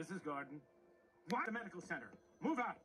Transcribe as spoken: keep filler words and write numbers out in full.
This is Garden. What? The medical center. Move out.